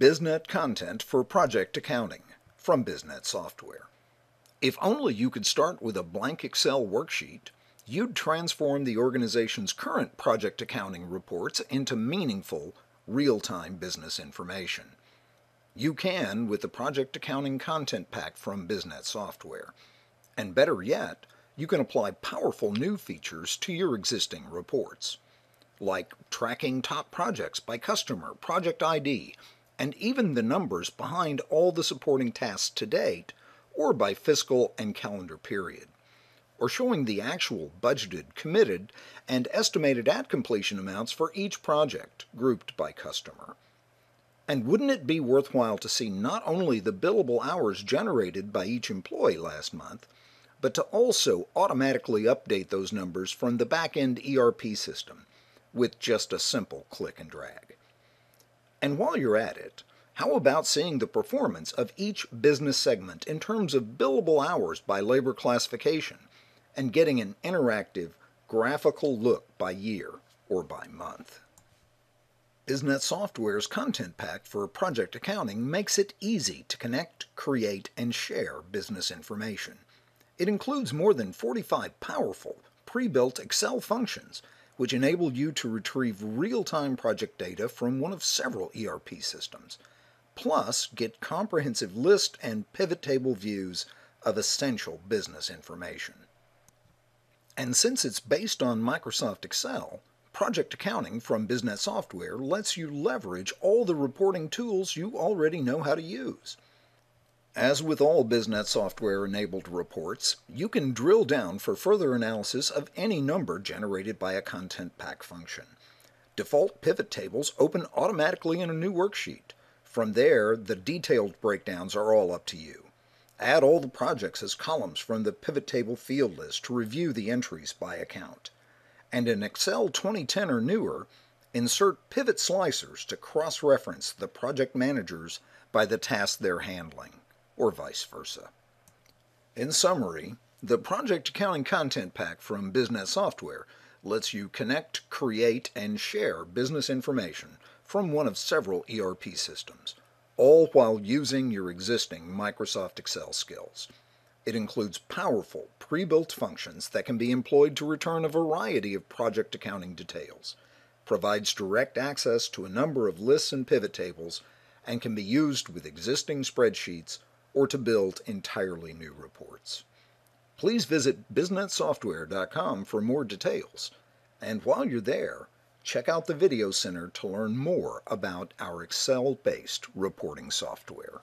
BizNet Content for Project Accounting from BizNet Software. If only you could start with a blank Excel worksheet, you'd transform the organization's current project accounting reports into meaningful, real-time business information. You can with the Project Accounting Content Pack from BizNet Software. And better yet, you can apply powerful new features to your existing reports, like tracking top projects by customer, Project ID, and even the numbers behind all the supporting tasks to date, or by fiscal and calendar period, or showing the actual budgeted, committed, and estimated at completion amounts for each project, grouped by customer. And wouldn't it be worthwhile to see not only the billable hours generated by each employee last month, but to also automatically update those numbers from the back-end ERP system with just a simple click and drag? And while you're at it, how about seeing the performance of each business segment in terms of billable hours by labor classification, and getting an interactive, graphical look by year or by month? BizNet Software's Content Pack for Project Accounting makes it easy to connect, create, and share business information. It includes more than 45 powerful, pre-built Excel functions, which enable you to retrieve real-time project data from one of several ERP systems, plus get comprehensive list and pivot table views of essential business information. And since it's based on Microsoft Excel, Project Accounting from BizNet Software lets you leverage all the reporting tools you already know how to use. As with all BizNet Software-enabled reports, you can drill down for further analysis of any number generated by a Content Pack function. Default pivot tables open automatically in a new worksheet. From there, the detailed breakdowns are all up to you. Add all the projects as columns from the pivot table field list to review the entries by account. And in Excel 2010 or newer, insert pivot slicers to cross-reference the project managers by the task they're handling, or vice versa. In summary, the Project Accounting Content Pack from BizNet Software lets you connect, create, and share business information from one of several ERP systems, all while using your existing Microsoft Excel skills. It includes powerful, pre-built functions that can be employed to return a variety of project accounting details, provides direct access to a number of lists and pivot tables, and can be used with existing spreadsheets or to build entirely new reports. Please visit biznetsoftware.com for more details. And while you're there, check out the Video Center to learn more about our Excel-based reporting software.